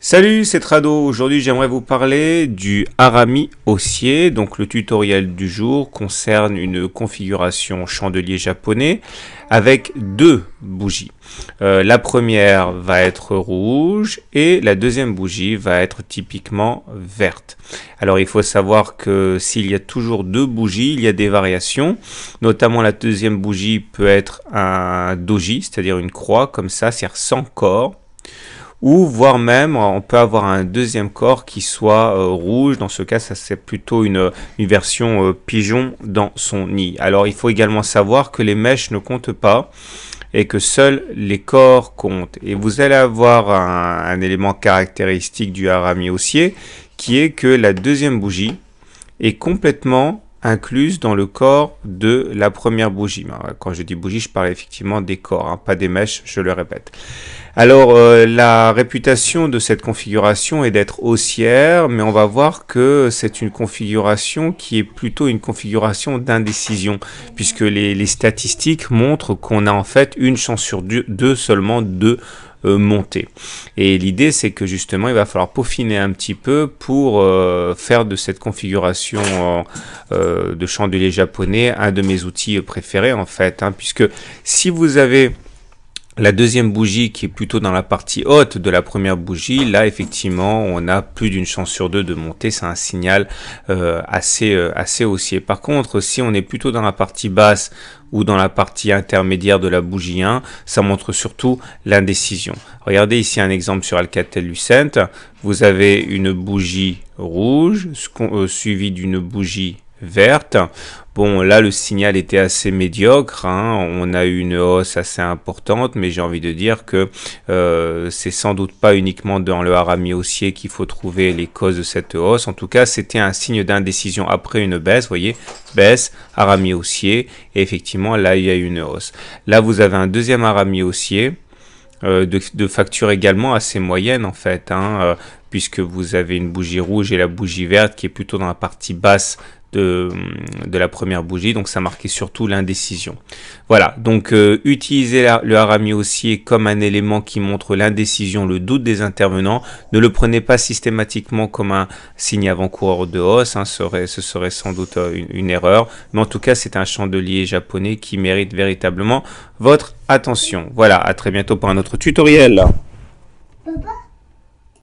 Salut, c'est Trado. Aujourd'hui, j'aimerais vous parler du Harami Haussier. Donc, le tutoriel du jour concerne une configuration chandelier japonais avec deux bougies. La première va être rouge et la deuxième bougie va être typiquement verte. Alors, il faut savoir que s'il y a toujours deux bougies, il y a des variations. Notamment, la deuxième bougie peut être un Doji, c'est-à-dire une croix, comme ça, c'est-à-dire sans corps. Ou voire même, on peut avoir un deuxième corps qui soit rouge. Dans ce cas, ça c'est plutôt une version pigeon dans son nid. Alors, il faut également savoir que les mèches ne comptent pas et que seuls les corps comptent. Et vous allez avoir un élément caractéristique du Harami Haussier qui est que la deuxième bougie est complètement incluse dans le corps de la première bougie. Quand je dis bougie, je parle effectivement des corps, pas des mèches, je le répète. Alors, la réputation de cette configuration est d'être haussière, mais on va voir que c'est une configuration qui est plutôt une configuration d'indécision, puisque les statistiques montrent qu'on a en fait une chance sur deux seulement de monter. Et l'idée, c'est que justement, il va falloir peaufiner un petit peu pour faire de cette configuration de chandelier japonais un de mes outils préférés, en fait, puisque si vous avez la deuxième bougie qui est plutôt dans la partie haute de la première bougie, là effectivement on a plus d'une chance sur deux de monter, c'est un signal assez haussier. Par contre, si on est plutôt dans la partie basse ou dans la partie intermédiaire de la bougie 1, ça montre surtout l'indécision. Regardez ici un exemple sur Alcatel-Lucent, vous avez une bougie rouge suivie d'une bougie verte. Bon, là le signal était assez médiocre, on a eu une hausse assez importante, mais j'ai envie de dire que c'est sans doute pas uniquement dans le Harami Haussier qu'il faut trouver les causes de cette hausse. En tout cas, c'était un signe d'indécision après une baisse, vous voyez, baisse, Harami Haussier, et effectivement là il y a eu une hausse. Là vous avez un deuxième Harami Haussier de facture également assez moyenne en fait, puisque vous avez une bougie rouge et la bougie verte qui est plutôt dans la partie basse de la première bougie, donc ça marquait surtout l'indécision. Voilà, donc utilisez le Harami Haussier comme un élément qui montre l'indécision, le doute des intervenants. Ne le prenez pas systématiquement comme un signe avant-coureur de hausse, ce serait sans doute une erreur, mais en tout cas c'est un chandelier japonais qui mérite véritablement votre attention. Voilà, à très bientôt pour un autre tutoriel. Papa ?